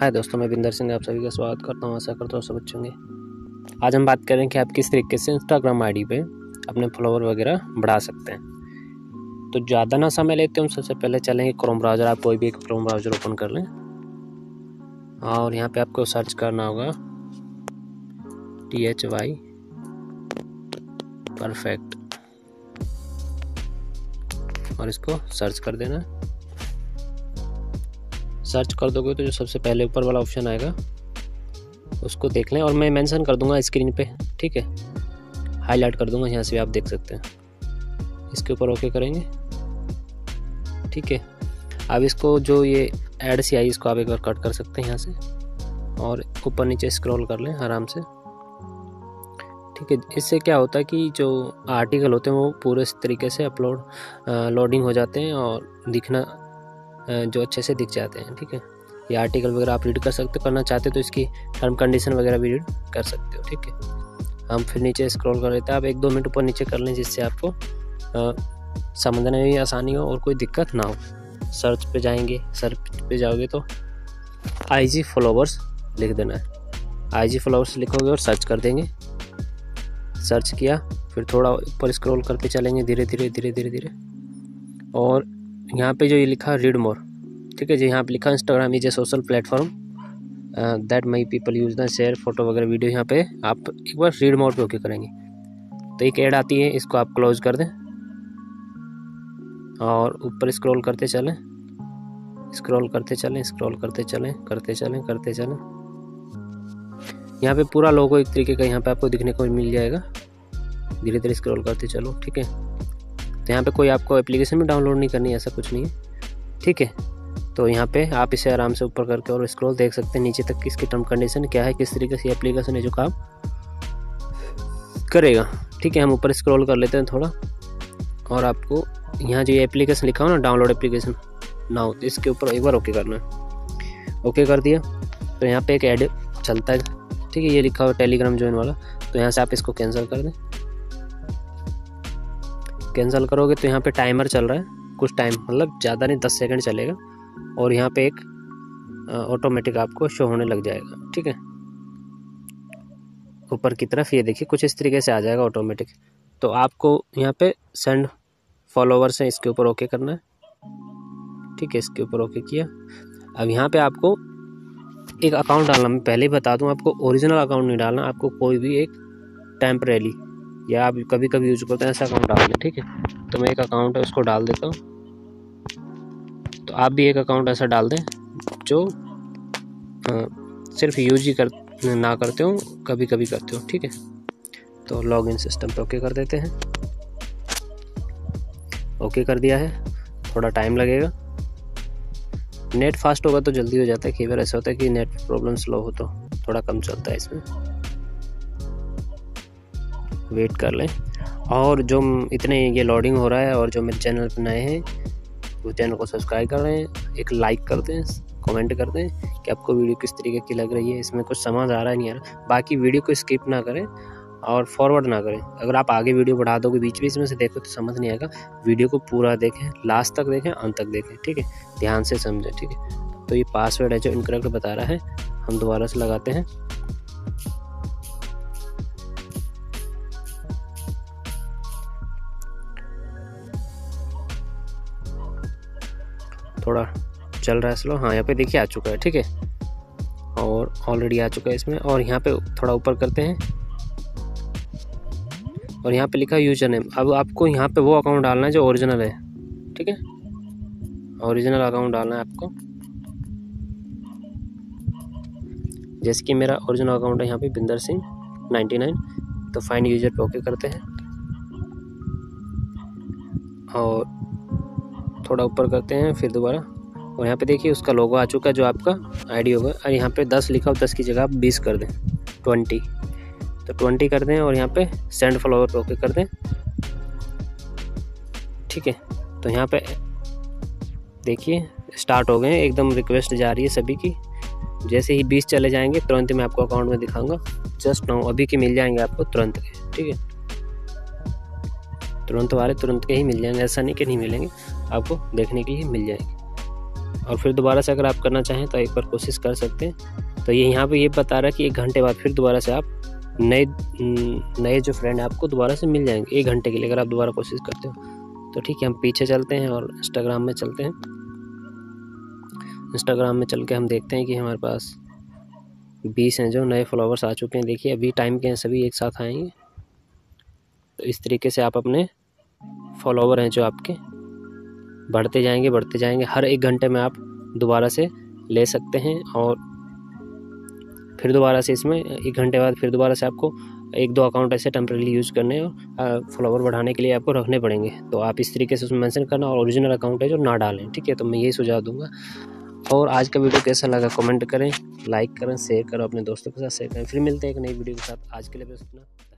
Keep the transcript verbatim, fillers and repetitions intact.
हाय दोस्तों, मैं बिंदर सिंह आप सभी का स्वागत करता हूँ। आशा करता हूँ सब अच्छे होंगे। आज हम बात करें कि आप किस तरीके से इंस्टाग्राम आईडी पे अपने फॉलोवर वगैरह बढ़ा सकते हैं। तो ज़्यादा ना समय लेते हम सबसे पहले चलेंगे क्रोम ब्राउज़र। आप कोई भी एक क्रोम ब्राउज़र ओपन कर लें और यहाँ पर आपको सर्च करना होगा टी एच वाई परफेक्ट और इसको सर्च कर देना। सर्च कर दोगे तो जो सबसे पहले ऊपर वाला ऑप्शन आएगा उसको देख लें और मैं मेंशन कर दूंगा स्क्रीन पे, ठीक है, हाईलाइट कर दूंगा, यहाँ से आप देख सकते हैं। इसके ऊपर ओके करेंगे, ठीक है। अब इसको जो ये ऐड सी आई इसको आप एक बार कट कर सकते हैं यहाँ से और ऊपर नीचे स्क्रॉल कर लें आराम से, ठीक है। इससे क्या होता है कि जो आर्टिकल होते हैं वो पूरे तरीके से अपलोड लोडिंग हो जाते हैं और दिखना जो अच्छे से दिख जाते हैं, ठीक है। ये आर्टिकल वगैरह आप रीड कर सकते हो, करना चाहते हो तो इसकी टर्म कंडीशन वगैरह भी रीड कर सकते हो, ठीक है। हम फिर नीचे स्क्रॉल कर लेते हैं। आप एक दो मिनट ऊपर नीचे कर लें जिससे आपको समझने में भी आसानी हो और कोई दिक्कत ना हो। सर्च पे जाएंगे, सर्च पे जाओगे तो आई जी फॉलोवर्स लिख देना है। आई जी फॉलोवर्स लिखोगे और सर्च कर देंगे। सर्च किया, फिर थोड़ा ऊपर स्क्रॉल करके चलेंगे धीरे धीरे धीरे धीरे धीरे और यहाँ पे जो ये लिखा रीड मोर, ठीक है जी, यहाँ पे लिखा Instagram is a social platform that may people use the share photo वगैरह वीडियो। यहाँ पे आप एक बार रीड मोर पे ओके करेंगे तो एक ऐड आती है, इसको आप क्लोज कर दें और ऊपर स्क्रॉल करते चलें स्क्रॉल करते चलें स्क्रॉल करते चलें करते चलें करते चलें। यहाँ पे पूरा लोगो एक तरीके का यहाँ पे आपको दिखने को मिल जाएगा। धीरे धीरे स्क्रॉल करते चलो, ठीक है। तो यहाँ पे कोई आपको एप्लीकेशन भी डाउनलोड नहीं करनी है, ऐसा कुछ नहीं है, ठीक है। तो यहाँ पे आप इसे आराम से ऊपर करके और स्क्रॉल देख सकते हैं नीचे तक कि इसकी टर्म कंडीशन क्या है, किस तरीके से एप्लीकेशन है जो काम करेगा, ठीक है। हम ऊपर स्क्रॉल कर लेते हैं थोड़ा और आपको यहाँ जो ये एप्लीकेशन लिखा हो ना, डाउनलोड एप्लीकेशन ना हो, तो इसके ऊपर एक बार ओके करना है। ओके कर दिया तो यहाँ पर एक ऐड चलता है, ठीक है, ये लिखा हो टेलीग्राम ज्वाइन वाला, तो यहाँ से आप इसको कैंसिल कर दें। कैंसिल करोगे तो यहाँ पे टाइमर चल रहा है कुछ टाइम, मतलब ज़्यादा नहीं, दस सेकंड चलेगा और यहाँ पे एक ऑटोमेटिक आपको शो होने लग जाएगा, ठीक है, ऊपर की तरफ। ये देखिए कुछ इस तरीके से आ जाएगा ऑटोमेटिक। तो आपको यहाँ पे सेंड फॉलोवर्स हैं, इसके ऊपर ओके करना है, ठीक है। इसके ऊपर ओके किया। अब यहाँ पर आपको एक अकाउंट डालना, मैं पहले ही बता दूँ आपको ओरिजिनल अकाउंट नहीं डालना, आपको कोई भी एक टेम्परेली या आप कभी कभी यूज करते हैं ऐसा अकाउंट डाल लें, ठीक है। तो मैं एक अकाउंट है उसको डाल देता हूँ, तो आप भी एक अकाउंट ऐसा डाल दें जो आ, सिर्फ यूज ही कर ना करते हो, कभी कभी करते हो, ठीक है। तो लॉगिन सिस्टम पे ओके कर देते हैं। ओके कर दिया है, थोड़ा टाइम लगेगा, नेट फास्ट होगा तो जल्दी हो जाता है। कई बार ऐसा होता है कि नेट प्रॉब्लम स्लो हो तो थोड़ा कम चलता है, इसमें वेट कर लें। और जो इतने ये लोडिंग हो रहा है और जो मेरे चैनल पर नए हैं वो चैनल को सब्सक्राइब कर रहे हैं, एक लाइक कर दें, कमेंट कर दें कि आपको वीडियो किस तरीके की लग रही है, इसमें कुछ समझ आ रहा है नहीं आ रहा। बाकी वीडियो को स्किप ना करें और फॉरवर्ड ना करें। अगर आप आगे वीडियो बढ़ा दोगे, बीच बीच में से देखो तो समझ नहीं आएगा। वीडियो को पूरा देखें, लास्ट तक देखें, अंत तक देखें, ठीक है, ध्यान से समझें, ठीक है। तो ये पासवर्ड है जो इनकरेक्ट बता रहा है, हम दोबारा से लगाते हैं। थोड़ा चल रहा है स्लो, हाँ यहाँ पे देखिए आ चुका है, ठीक है, और ऑलरेडी आ चुका है इसमें। और यहाँ पे थोड़ा ऊपर करते हैं और यहाँ पे लिखा यूजर नेम। अब आपको यहाँ पे वो अकाउंट डालना है जो ओरिजिनल है, ठीक है, ओरिजिनल अकाउंट डालना है आपको। जैसे कि मेरा ओरिजिनल अकाउंट है यहाँ पे बिंदर सिंह नाइन्टी नाइन। तो फाइंड यूजर पे ओके करते हैं और थोड़ा ऊपर करते हैं फिर दोबारा। और यहाँ पे देखिए उसका लोगो आ चुका है जो आपका आईडी होगा। और यहाँ पे दस लिखा हो, दस की जगह आप बीस कर दें, ट्वेंटी, तो ट्वेंटी कर दें और यहाँ पे सेंड फॉलोवर ओके कर दें, ठीक है। तो यहाँ पे देखिए स्टार्ट हो गए, एकदम रिक्वेस्ट जा रही है सभी की। जैसे ही बीस चले जाएंगे तुरंत मैं आपको अकाउंट में दिखाऊँगा, जस्ट नाउ अभी के मिल जाएंगे आपको तुरंत के, ठीक है, तुरंत वाले तुरंत के ही मिल जाएंगे, ऐसा नहीं कि नहीं मिलेंगे, आपको देखने के लिए मिल जाएंगे। और फिर दोबारा से अगर आप करना चाहें तो एक बार कोशिश कर सकते हैं। तो ये यहाँ पे ये बता रहा है कि एक घंटे बाद फिर दोबारा से आप नए नए जो फ्रेंड हैं आपको दोबारा से मिल जाएंगे एक घंटे के लिए, अगर आप दोबारा कोशिश करते हो तो। ठीक है, हम पीछे चलते हैं और इंस्टाग्राम में चलते हैं। इंस्टाग्राम में चल के हम देखते हैं कि हमारे पास बीस हैं जो नए फॉलोवर्स आ चुके हैं। देखिए अभी टाइम के हैं, सभी एक साथ आएंगे। तो इस तरीके से आप अपने फॉलोवर हैं जो आपके बढ़ते जाएंगे बढ़ते जाएंगे हर एक घंटे में आप दोबारा से ले सकते हैं। और फिर दोबारा से इसमें एक घंटे बाद फिर दोबारा से आपको एक दो अकाउंट ऐसे टेम्प्रेरी यूज़ करने और फॉलोवर बढ़ाने के लिए आपको रखने पड़ेंगे। तो आप इस तरीके से उसमें मेंशन करना और ओरिजिनल अकाउंट है जो ना डालें। ठीक है, तो मैं यही सुझाव दूंगा। और आज का वीडियो कैसा लगा कमेंट करें, लाइक करें, शेयर करें, अपने दोस्तों के साथ शेयर करें। फिर मिलते हैं एक नई वीडियो के साथ। आज के लिए बस इतना।